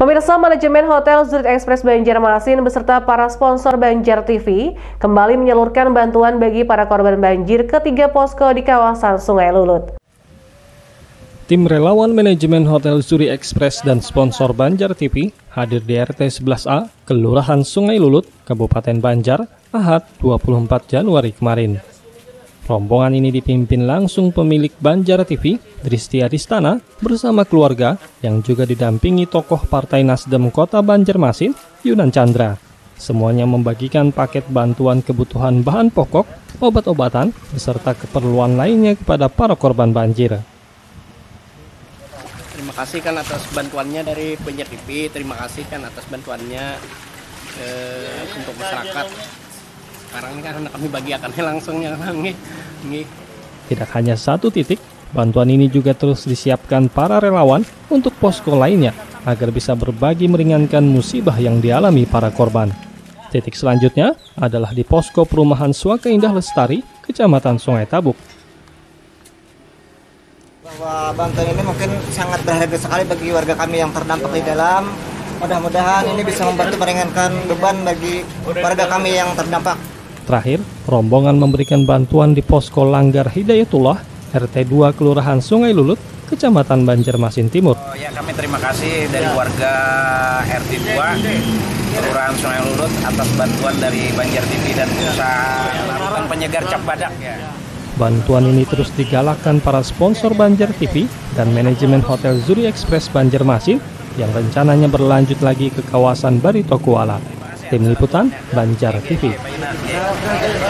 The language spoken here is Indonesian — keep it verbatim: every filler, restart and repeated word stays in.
Pemirsa, manajemen Hotel Zuri Express Banjarmasin beserta para sponsor Banjar T V kembali menyalurkan bantuan bagi para korban banjir ke tiga posko di kawasan Sungai Lulut. Tim relawan manajemen Hotel Zuri Express dan sponsor Banjar T V hadir di R T sebelas A, Kelurahan Sungai Lulut, Kabupaten Banjar, Ahad dua puluh empat Januari kemarin. Rombongan ini dipimpin langsung pemilik Banjar T V, Dristi Aristana, bersama keluarga yang juga didampingi tokoh Partai Nasdem Kota Banjarmasin, Yunan Chandra. Semuanya membagikan paket bantuan kebutuhan bahan pokok, obat-obatan, beserta keperluan lainnya kepada para korban banjir. Terima kasih kan atas bantuannya dari Banjar T V, terima kasih kan atas bantuannya eh, untuk masyarakat. Sekarang ini karena kami bagiakannya langsung yang nangis. Tidak hanya satu titik, bantuan ini juga terus disiapkan para relawan untuk posko lainnya agar bisa berbagi meringankan musibah yang dialami para korban. Titik selanjutnya adalah di posko perumahan Suaka Indah Lestari, Kecamatan Sungai Tabuk. Bahwa bantuan ini mungkin sangat berharga sekali bagi warga kami yang terdampak di dalam. Mudah-mudahan ini bisa membantu meringankan beban bagi warga kami yang terdampak. Terakhir, rombongan memberikan bantuan di posko Langgar Hidayatullah, R T dua Kelurahan Sungai Lulut, Kecamatan Banjarmasin Timur. Oh, ya, kami terima kasih dari warga R T dua Kelurahan Sungai Lulut atas bantuan dari Banjar T V dan usaha penyegar Cap Badak. Ya. Bantuan ini terus digalakkan para sponsor Banjar T V dan manajemen Hotel Zuri Express Banjarmasin yang rencananya berlanjut lagi ke kawasan Baritokuala. Tim Liputan, Banjar T V.